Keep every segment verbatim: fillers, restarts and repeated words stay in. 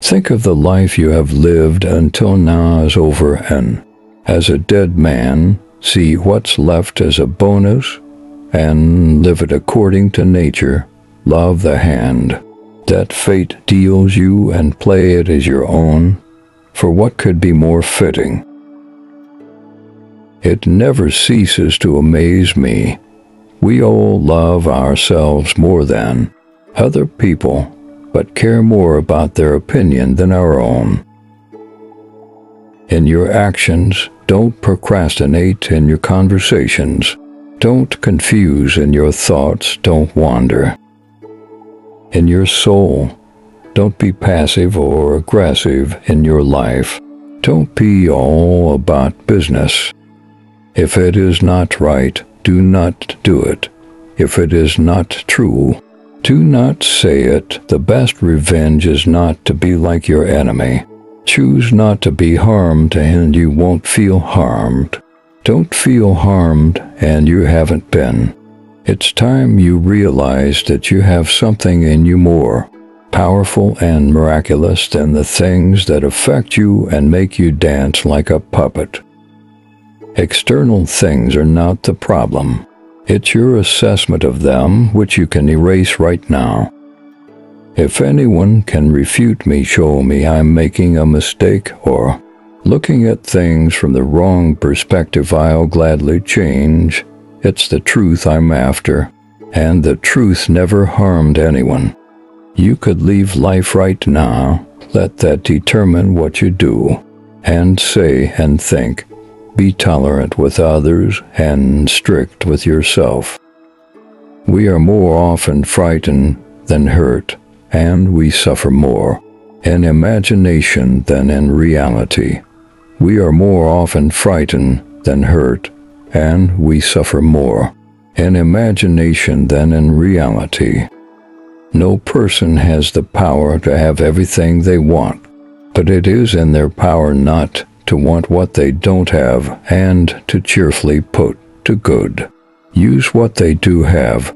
Think of the life you have lived until now is over, and, as a dead man, see what's left as a bonus and live it according to nature. Love the hand that fate deals you and play it as your own, for what could be more fitting? It never ceases to amaze me. We all love ourselves more than other people, but care more about their opinion than our own. In your actions, don't procrastinate in your conversations. Don't confuse in your thoughts, don't wander. In your soul, don't be passive or aggressive in your life. Don't be all about business. If it is not right, do not do it. If it is not true, do not say it. The best revenge is not to be like your enemy. Choose not to be harmed and you won't feel harmed. Don't feel harmed and you haven't been. It's time you realize that you have something in you more powerful and miraculous than the things that affect you and make you dance like a puppet. External things are not the problem. It's your assessment of them which you can erase right now. If anyone can refute me, show me I'm making a mistake or looking at things from the wrong perspective, I'll gladly change. It's the truth I'm after, and the truth never harmed anyone. You could leave life right now. Let that determine what you do and say and think. Be tolerant with others and strict with yourself. We are more often frightened than hurt, and we suffer more in imagination than in reality. We are more often frightened than hurt, and we suffer more in imagination than in reality. No person has the power to have everything they want, but it is in their power not to want what they don't have and to cheerfully put to good. Use what they do have.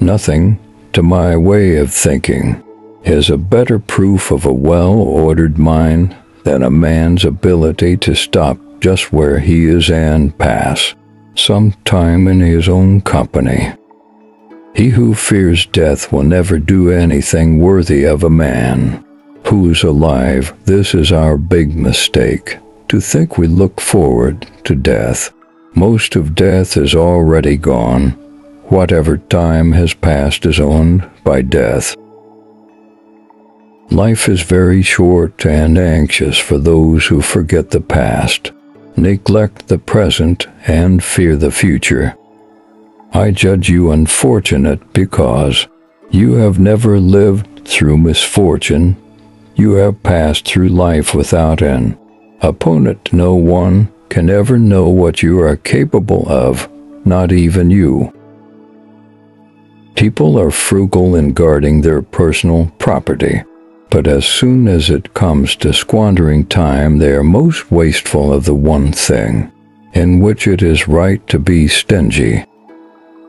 Nothing, to my way of thinking, is a better proof of a well-ordered mind than a man's ability to stop just where he is and pass some time in his own company. He who fears death will never do anything worthy of a man who's alive. This is our big mistake, to think we look forward to death. Most of death is already gone. Whatever time has passed is owned by death. Life is very short and anxious for those who forget the past, neglect the present, and fear the future. I judge you unfortunate because you have never lived through misfortune. You have passed through life without an opponent. No one can ever know what you are capable of, not even you. People are frugal in guarding their personal property, but as soon as it comes to squandering time, they are most wasteful of the one thing in which it is right to be stingy.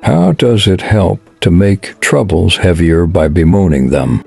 How does it help to make troubles heavier by bemoaning them?